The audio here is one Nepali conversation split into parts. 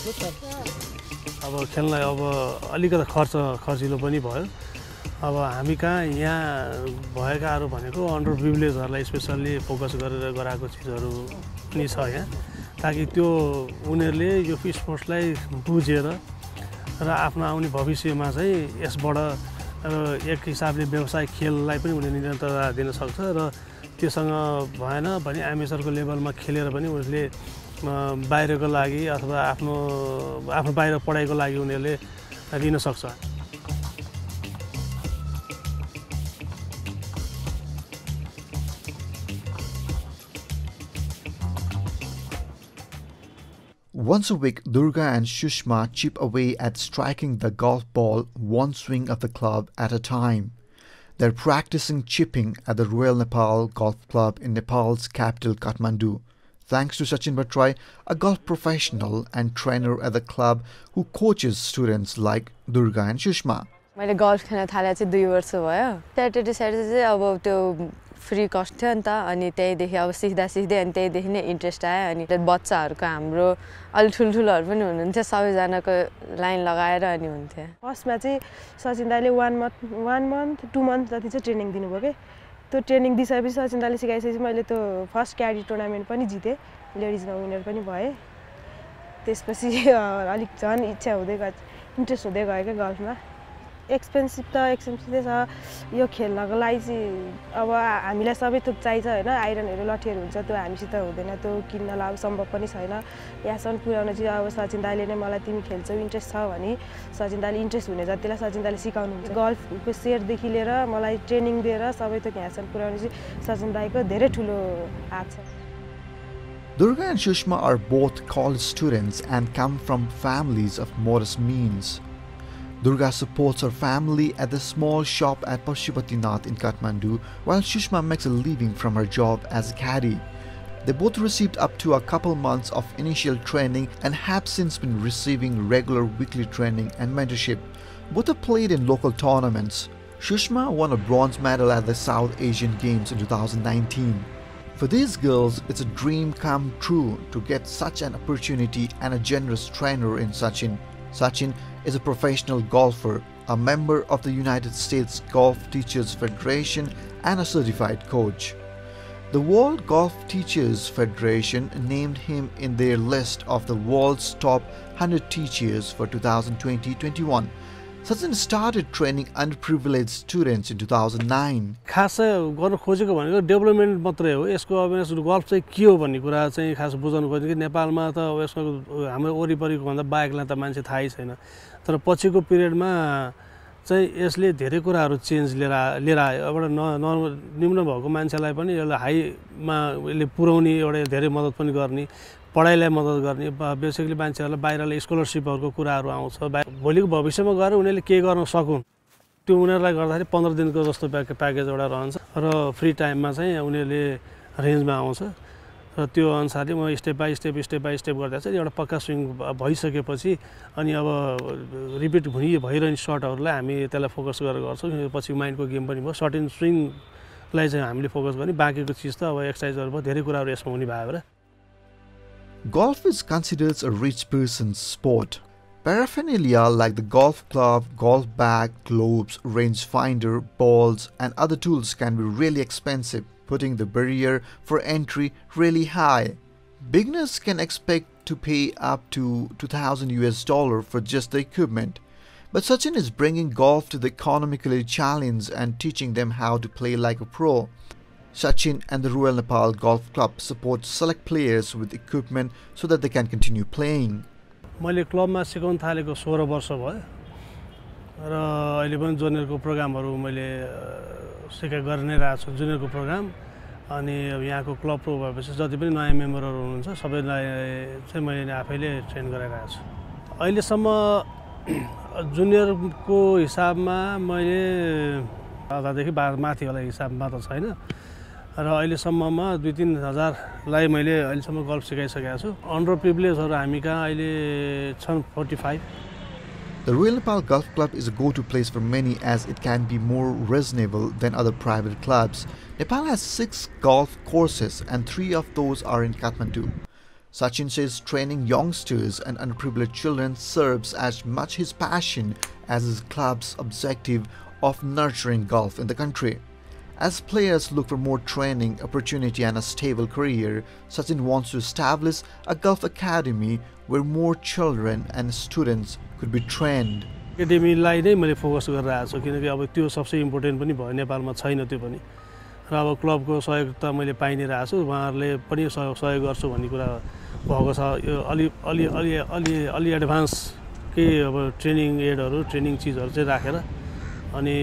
अब खेललाई अब अलिकति खर्चिलो पनि भयो अब हामी कहाँ यहाँ भएकाहरु भनेको अन्डर प्रिभिलेजहरुलाई स्पेशली फोकस गरेर गराएको चीजहरु पनि छ यहाँ ताकि त्यो उनीहरुले यो स्पोर्ट्सलाई बुझेर र आफ्नो आउने भविष्यमा चाहिँ यसबाट एक हिसाबले व्यवसाय खेललाई पनि उनीहरुले निरन्तरता दिन सक्छ र त्यससँग भएन भने एमेचरको लेभलमा खेलेर पनि उनीहरुले बाहिरको लागि अथवा आफ्नो आफ्नो बाहिर पढाइको लागि उनीहरुले दिन सक्छ Once a week, Durga and Shushma chip away at striking the golf ball one swing of the club at a time. They're practicing chipping at the Royal Nepal Golf Club in Nepal's capital Kathmandu. Thanks to Sachin Bhattarai, a golf professional and trainer at the club who coaches students like Durga and Shushma. मैले golf खेल्न थाले चाहिँ 2 वर्ष भयो. Saturday Saturday अब त्यो फ्री कस्ट थियो नि त अनि त्यही देखि अब सिक्दा सिक्दै अनि त्यही देखि नै इन्ट्रेस्ट आयो अनि बच्चाहरुको हाम्रो अलि ठुलठुलहरु पनि हुनुहुन्थ्यो सबैजनाको लाइन लगाएर अनि हुन्थ्यो फर्स्टमा चाहिँ सचिन दाइले 1 month 2 month जति चाहिँ ट्रेनिङ दिनुभयो के त्यो ट्रेनिङ दिसपछि सचिन दाइले सिकाइसकेपछि मैले त्यो फर्स्ट क्याडी टुर्नामेन्ट पनि जिते लेडीज मा विनर पनि भए त्यसपछि अलिक झन् इच्छा हुँदै गयो इन्ट्रेस्ट हुँदै गयो के गल्फमा एक्सपेन्सिभ त एक्सपेन्सिभ छ यो खेल्नको लागि अब हामीलाई सबै थुक चाहिन्छ हैन आइरनहरु लठीहरु हुन्छ त्यो हामीसित हुँदैन त्यो किन्नला सम्भव पनि छैन यासन पुराउन चाहिँ अब सचिन दाइले नै मलाई तिमी खेल्छौ इन्ट्रेस्ट छ भने सचिन दाइले इन्ट्रेस्ट हुने जतिलाई सचिन दाइले सिकाउनु हुन्छ गल्फको सेयर देखि लिएर मलाई ट्रेनिङ दिएर सबै थुक यासन पुराउन चाहिँ सचिन दाइको धेरै ठूलो हात छ Durga and Shushma are both college students and come from families of modest means. Durga supports her family at the small shop at Pashupatinath in Kathmandu, while Shushma makes a living from her job as a caddy. They both received up to a couple months of initial training and have since been receiving regular weekly training and mentorship. Both have played in local tournaments. Shushma won a bronze medal at the South Asian Games in 2019. For these girls, it's a dream come true to get such an opportunity and a generous trainer in Sachin. Sachin is a professional golfer, a member of the United States Golf Teachers Federation and a certified coach. The World Golf Teachers Federation named him in their list of the world's top 100 teachers for 2020-21. Sachin started training underprivileged students in 2009. खासै गर्न खोजेको भनेको डेभलपमेन्ट मात्रै हो यसको अवेयरनेस गोल्फ चाहिँ के हो भन्ने कुरा चाहिँ खास बुझ्नु खोज्यो कि नेपालमा त यसको हाम्रो ओरीपरीको भन्दा बाहेकलाई त मान्छे थाहै छैन तर पछिको पिरियडमा चाहिँ यसले धेरै कुराहरु चेन्ज लिएर आयो एउटा निम्न भएको मान्छेलाई पनि यसले हाईमा यसले पुर्याउने एउटा धेरै मद्दत पनि गर्ने पढाइलाई मद्दत गर्ने बेसिकली मान्छेहरुलाई बाहिरले स्कॉलरशिपहरुको कुराहरु आउँछ भोलिको भविष्यमा गएर उनीहरुले के गर्न सकुन् त्यो उनीहरुलाई गर्दाखेरि 15 दिनको जस्तो प्याकेज एउटा रहन्छ र फ्री टाइममा चाहिँ उनीहरुले रेन्जमा आउँछ र त्यो अनुसारले म स्टेप बाइ स्टेप गर्दा चाहिँ एउटा पक्का स्विङ भइसकेपछि अनि अब रिपिट हुने भइरहने शटहरुलाई हामी त्यसलाई फोकस गरेर गर्छौं पछि माइन्डको गेम पनि भयो सर्ट एन्ड स्विङ लाई चाहिँ हामीले फोकस गर्ने बाकीको चीज त अब एक्सरसाइजहरु भयो धेरै कुराहरु यसमा हुने भयो हैन Golf is considered a rich person's sport. Paraphernalia like the golf club, golf bag, globes, rangefinder, balls and other tools can be really expensive, putting the barrier for entry really high. Beginners can expect to pay up to $2,000 for just the equipment. But Sachin is bringing golf to the economically challenged and teaching them how to play like a pro. Sachin and the Royal Nepal Golf Club support select players with equipment so that they can continue playing. मैले क्लबमा सिकाउन थालेको 16 वर्ष भयो र अहिले पनि जुनियरको प्रोग्रामहरु मैले सिकाइ गर्ने राछु जुनियरको प्रोग्राम अनि यहाँको क्लब प्रो भएपछि जति पनि नयाँ मेम्बरहरु हुनुहुन्छ सबैलाई चाहिँ मैले आफैले ट्रेन गराइरहेको छु अहिलेसम्म जुनियरको हिसाबमा मैले आधादेखि माथि वाला हिसाबमा त छैन र अहिले सम्ममा 2-3 हजार लाई मैले अहिले सम्म गोल्फ सिकाइसकेको छु अन्डर प्रिभिलेजहरु हामी कहाँ अहिले छन् 45 The Royal Nepal Golf Club is a go-to place for many as it can be more reasonable than other private clubs. Nepal has 6 golf courses and 3 of those are in Kathmandu. Sachin says training youngsters and underprivileged children serves as much his passion as his club's objective of nurturing golf in the country. As players look for more training, opportunity and a stable career, Sachin wants to establish a golf academy where more children and students could be trained. Academy-lai nai मैले फोकस गरिरहेको छु किनकि अब त्यो सबसे इम्पोर्टेन्ट पनि भयो नेपालमा छैन त्यो पनि र अब क्लबको सहयोग त मैले पाइ नै रहेछु उहाँहरुले पनि सहयोग गर्छु भन्ने कुरा भएको छ यो अलि एडभान्स के अब ट्रेनिङ एडहरु ट्रेनिङ चीजहरु चाहिँ राखेर अनि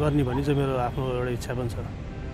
गर्ने भन्ने चाहिँ मेरो आफ्नो एउटा इच्छा पनि छ।